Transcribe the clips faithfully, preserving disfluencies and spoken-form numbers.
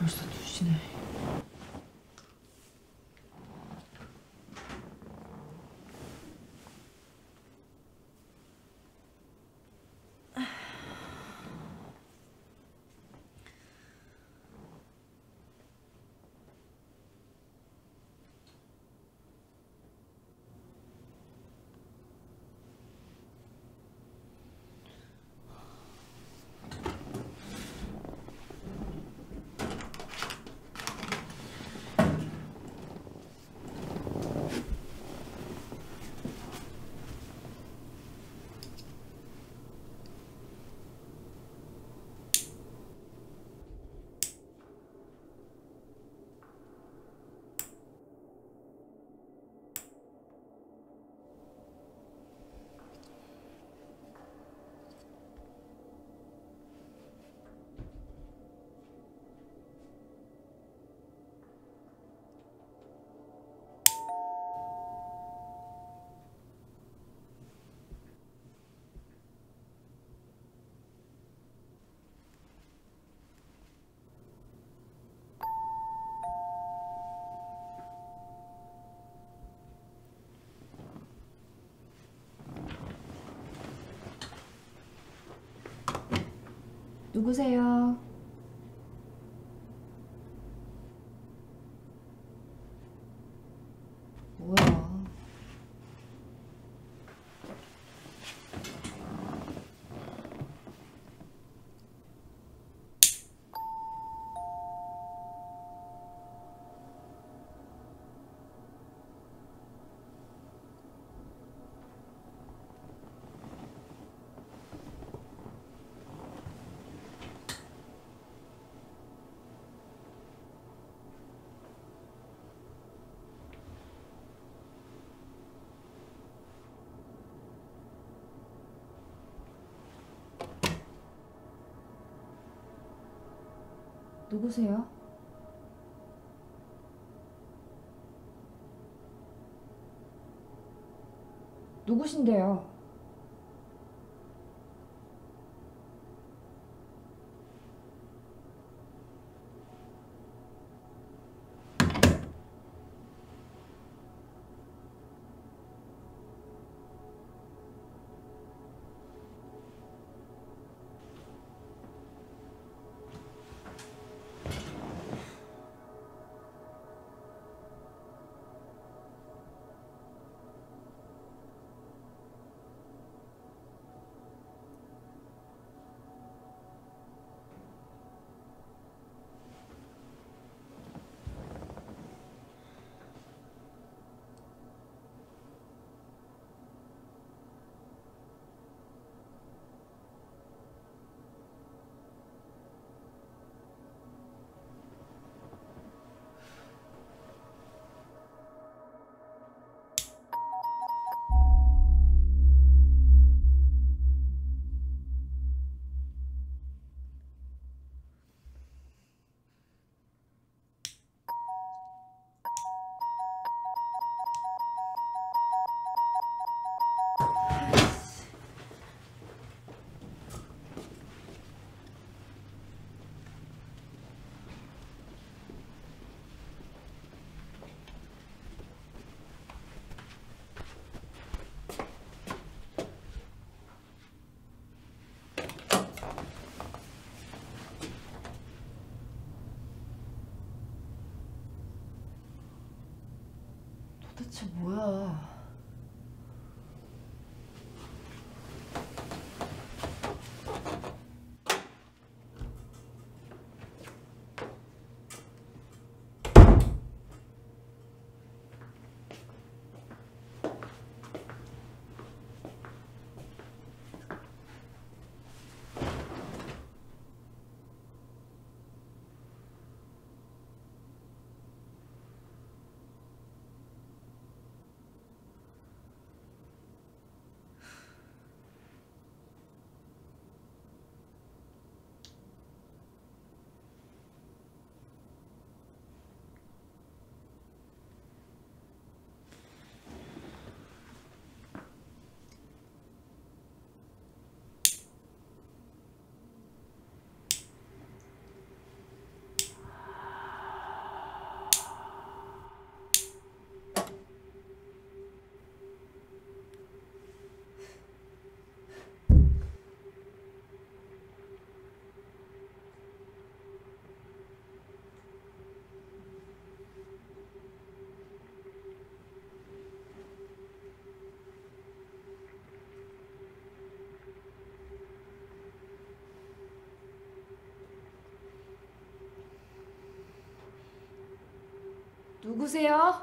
벌써 두 시네. 누구세요? 뭐야? 누구세요? 누구신데요? 대체 뭐야? 누구세요?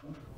Thank you.